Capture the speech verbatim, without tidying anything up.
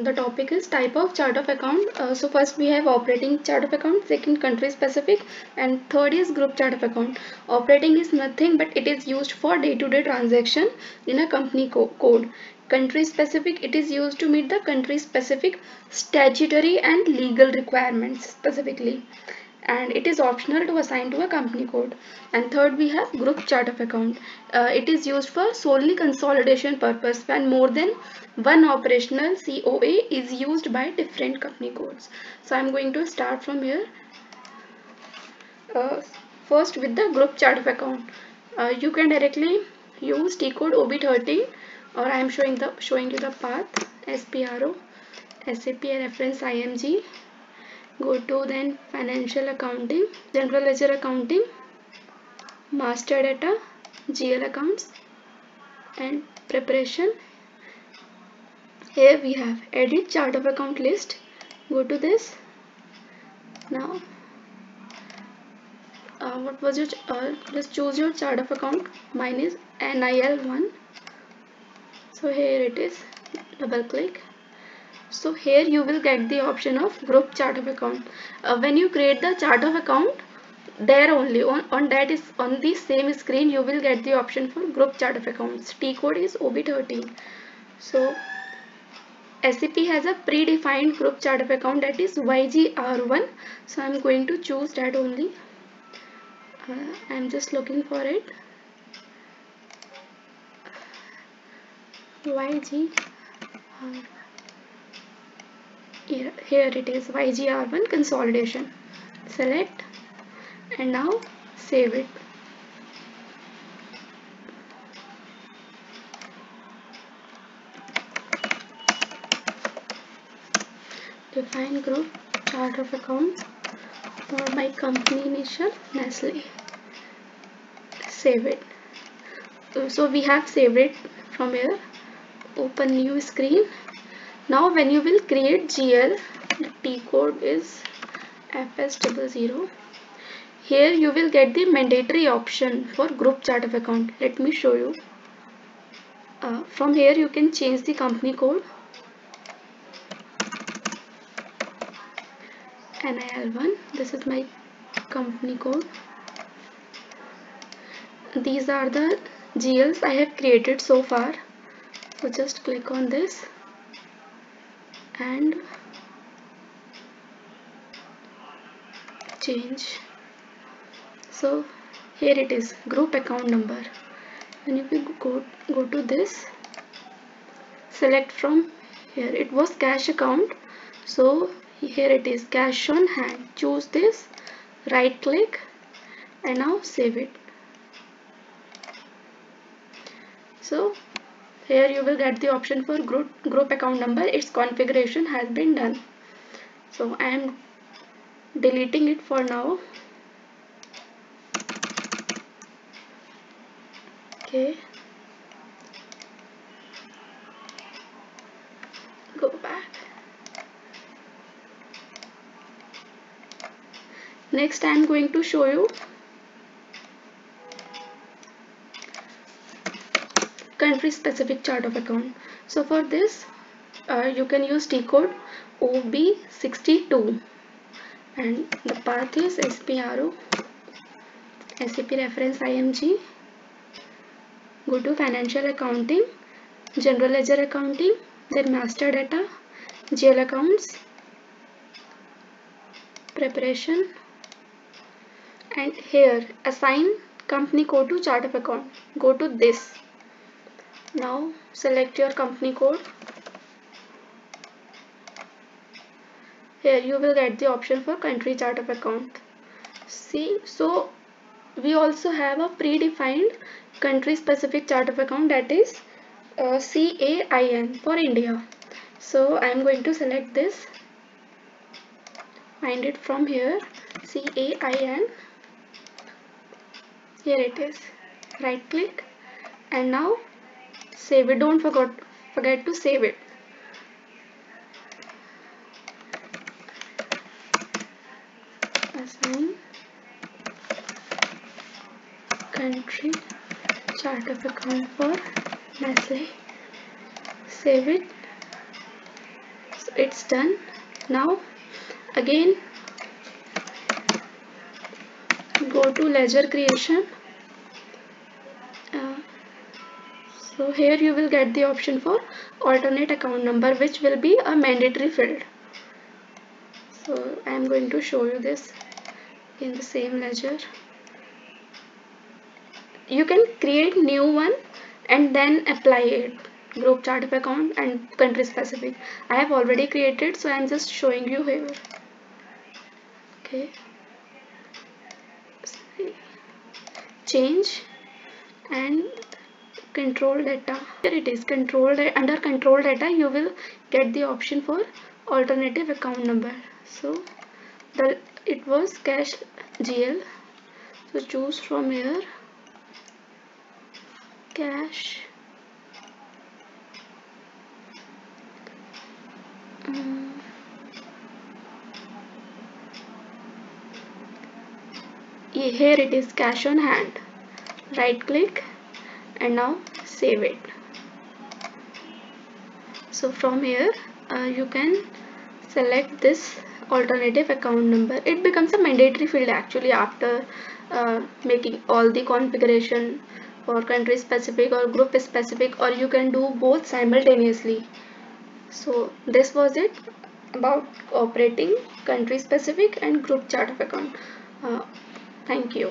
The topic is type of chart of account. Uh, so first we have operating chart of account, second country specific, and third is group chart of account. Operating is nothing but it is used for day-to-day transaction in a company co code. Country specific, it is used to meet the country specific statutory and legal requirements specifically. And it is optional to assign to a company code. And third, we have group chart of account. Uh, it is used for solely consolidation purpose when more than one operational C O A is used by different company codes. So I'm going to start from here. Uh, first with the group chart of account. Uh, you can directly use T code O B thirteen, or I'm showing the showing you the path S P R O, S A P reference I M G. Go to then financial accounting, general ledger accounting, master data, G L accounts, and preparation. Here we have edit chart of account list. Go to this. Now, uh, what was your uh, just choose your chart of account. Mine is N I L one. So here it is. Double click. So here you will get the option of group chart of account. Uh, when you create the chart of account, there only on, on that is on the same screen you will get the option for group chart of accounts. T code is O B thirteen. So S A P has a predefined group chart of account, that is Y G R one. So I am going to choose that only. Uh, I am just looking for it. Y G R one. Here, here it is Y G R one consolidation. Select and now save it. Define group chart of accounts for my company initial Nestle. Save it. So we have saved it from here. Open new screen. Now when you will create G L, the T code is F S zero zero. Here you will get the mandatory option for group chart of account. Let me show you. Uh, from here you can change the company code. N I L one, this is my company code. These are the G Ls I have created so far. So just click on this. And change. So here it is, group account number. And if you go, go to this, select from here. It was cash account. So here it is, cash on hand. Choose this, right click, and now save it. So here you will get the option for group group account number. Its configuration has been done. So I am deleting it for now. Okay, go back. Next I am going to show you country specific chart of account. So for this uh, you can use T code O B sixty-two and the path is S P R O, S A P reference I M G. Go to financial accounting, general ledger accounting, then master data, G L accounts, preparation, and here assign company code to chart of account. Go to this. Now select your company code. Here you will get the option for country chart of account. See, so we also have a predefined country specific chart of account, that is uh, C A I N for India. So I am going to select this. Find it from here, C A I N. Here it is. Right click and now save it. Don't forget forget to save it. Assign country chart of account for Nestle. Save it. So it's done. Now again go to ledger creation. Uh, so here you will get the option for alternate account number, which will be a mandatory field. So I am going to show you this in the same ledger. You can create new one and then apply it. Group chart of account and country specific. I have already created, so I am just showing you here. Okay. Change and control data. Here it is. Control under control data, you will get the option for alternative account number. So the it was cash G L. So choose from here. Cash. Um, here it is, cash on hand. Right click and now save it. So from here uh, you can select this alternative account number. It becomes a mandatory field actually after uh, making all the configuration for country specific or group specific, or you can do both simultaneously. So this was it about operating country specific and group chart of account. Uh, thank you.